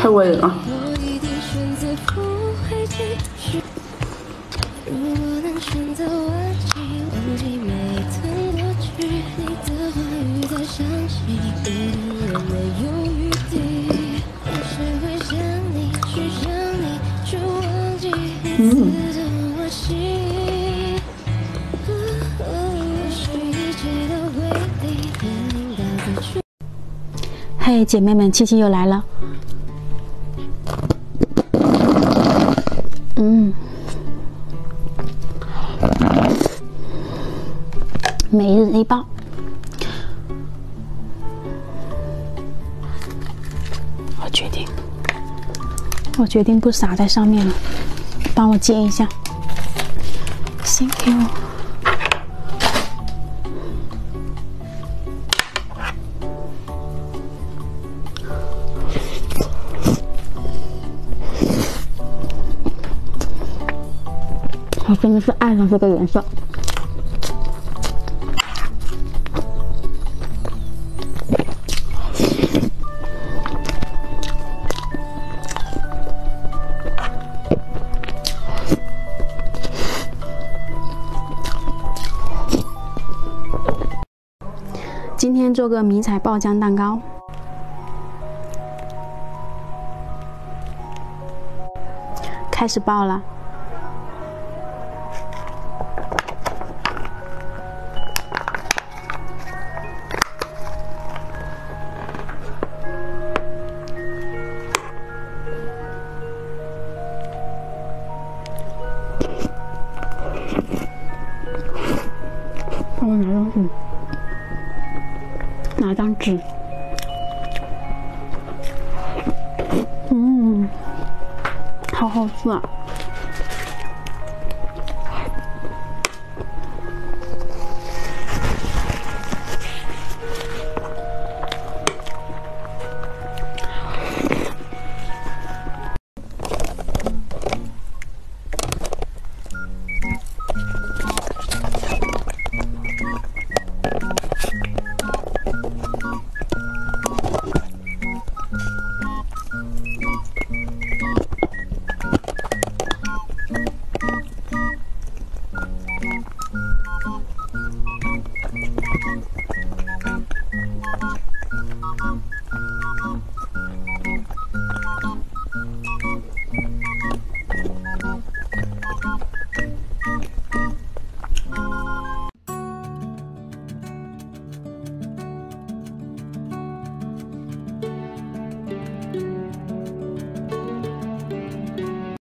太过瘾了。嘿，姐妹们，七七又来了。每日一报。我决定不撒在上面了，帮我接一下。Thank you。 我真的是爱上这个颜色。今天做个迷彩爆浆蛋糕。 开始爆了，帮我拿东西，拿张纸。 好好吃啊！